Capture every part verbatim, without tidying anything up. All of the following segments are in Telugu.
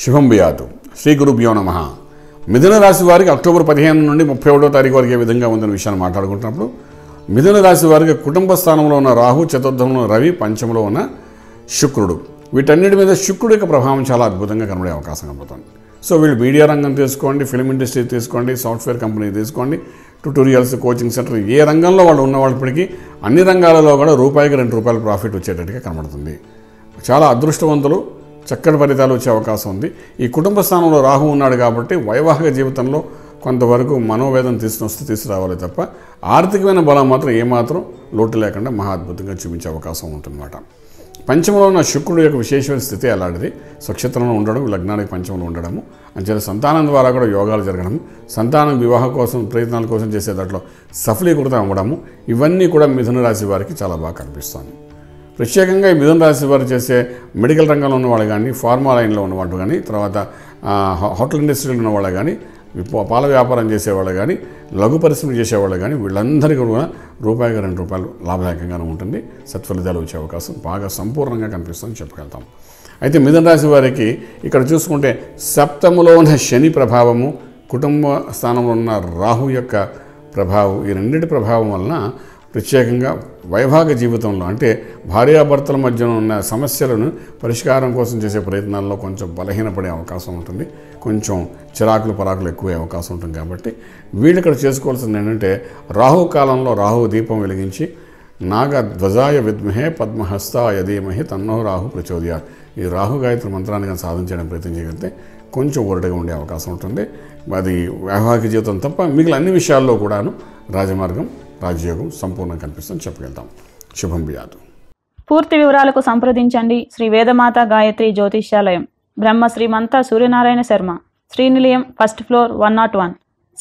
Shivambiatu, Sri Guru Bionamaha. Mithuna Rasi Vari, October fifteenth నుండి thirty-one వ తారీఖు వరకు విధంగా ఉందని విషయాన్ని మాట్లాడుకుంటున్నప్పుడు మిథున రాశి వారికి కుటుంబ స్థానంలో ఉన్న రాహు, చతుర్థంలో రవి, పంచమలో ఉన్న శుక్రుడు. వీటన్నిటి మీద శుకురుక ప్రహాం చాలా అద్భుతంగా కనబడే అవకాశం కనబడుతుంది. సో వీళ్ళు మీడియా రంగం తీసుకోండి, ఫిల్మ్ ఇండస్ట్రీ తీసుకోండి, సాఫ్ట్వేర్ కంపెనీ తీసుకోండి, ట్యూటోరియల్స్, కోచింగ్ సెంటర్, ఏ రంగంలో వాళ్ళు ఉన్న వాళ్ళప్పటికీ అన్ని రంగాలలో కూడా రూపాయికి రెండు రూపాయల ప్రాఫిట్ వచ్చేటట్టుగా కనబడుతుంది. చాలా అదృష్టవంతులు, చక్కర్బరితాలు వచ్చే అవకాశం ఉంది. ఈ కుటుంబ స్థానంలో రాహు ఉన్నాడు కాబట్టి వైవాహిక జీవితంలో కొంతవరకు మనోవేదం తీసుకుని వస్తే తీసుకురావాలి తప్ప ఆర్థికమైన బలం మాత్రం ఏమాత్రం లోటు లేకుండా మహా అద్భుతంగా చూపించే అవకాశం ఉంటుందన్నమాట. పంచమలో ఉన్న శుక్రుడు యొక్క విశేషమైన స్థితి అలాంటిది. స్వక్షేత్రంలో ఉండడం, లగ్నానికి పంచంలో ఉండడము, అంచేత సంతానం ద్వారా కూడా యోగాలు జరగడము, సంతానం వివాహం కోసం ప్రయత్నాల కోసం చేసే దాంట్లో సఫలీకృతం అవ్వడము, ఇవన్నీ కూడా మిథున రాశి వారికి చాలా బాగా కనిపిస్తుంది. ప్రత్యేకంగా ఈ మిథున రాశి వారు చేసే మెడికల్ రంగంలో ఉన్నవాళ్ళు కానీ, ఫార్మా లైన్లో ఉన్నవాళ్ళు కానీ, తర్వాత హోటల్ ఇండస్ట్రీలో ఉన్నవాళ్ళు కానీ, పాల వ్యాపారం చేసేవాళ్ళు కానీ, లఘు పరిశ్రమ చేసేవాళ్ళు కానీ వీళ్ళందరికీ కూడా రూపాయికి రెండు రూపాయలు లాభదాయకంగానే ఉంటుంది. సత్ఫలితాలు వచ్చే అవకాశం బాగా సంపూర్ణంగా కనిపిస్తుందని చెప్పగలుగుతాం. అయితే మిథున రాశి వారికి ఇక్కడ చూసుకుంటే సప్తములో ఉన్న శని ప్రభావము, కుటుంబ స్థానంలో ఉన్న రాహు యొక్క ప్రభావం, ఈ రెండింటి ప్రభావం వలన ప్రత్యేకంగా వైవాహిక జీవితంలో అంటే భార్యాభర్తల మధ్య ఉన్న సమస్యలను పరిష్కారం కోసం చేసే ప్రయత్నాల్లో కొంచెం బలహీనపడే అవకాశం ఉంటుంది. కొంచెం చిరాకులు పరాకులు ఎక్కువ అవకాశం ఉంటుంది. కాబట్టి వీళ్ళు ఇక్కడ చేసుకోవాల్సింది ఏంటంటే రాహుకాలంలో రాహు దీపం వెలిగించి నాగ ధ్వజాయ విద్మహే పద్మహస్తాయ ధీమహి తన్నో రాహు ప్రచోదయాత్ ఈ రాహు గాయత్రి మంత్రాన్ని కానీ సాధన చేయడం ప్రయత్నం చేయగలిగితే కొంచెం ఒరటగా ఉండే అవకాశం ఉంటుంది. అది వైవాహిక జీవితం తప్ప మిగిలిన అన్ని విషయాల్లో కూడాను రాజమార్గం, రాజయోగం సంపూర్ణంగా కనిపిస్తుందని చెప్పగలుగుతాం. శుభం బియాదు. పూర్తి వివరాలకు సంప్రదించండి Shri Vedamata Gayatri Jyotishyalayam, Brahma Srimanta Suryanarayana Sharma, Srinilayam, first floor, one not one,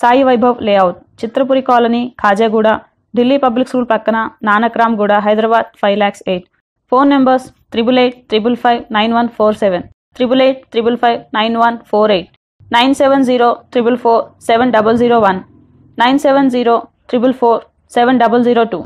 Sai Vaibhav layout, Chitrapuri colony, Khajaguda, Delhi public school పక్కన, Nanakramguda, Hyderabad five lakhs eight. Phone numbers triple eight triple five nine one four seven, triple eight triple five nine one four eight, nine seven zero triple four seven double zero one, nine seven zero triple four seven double zero two.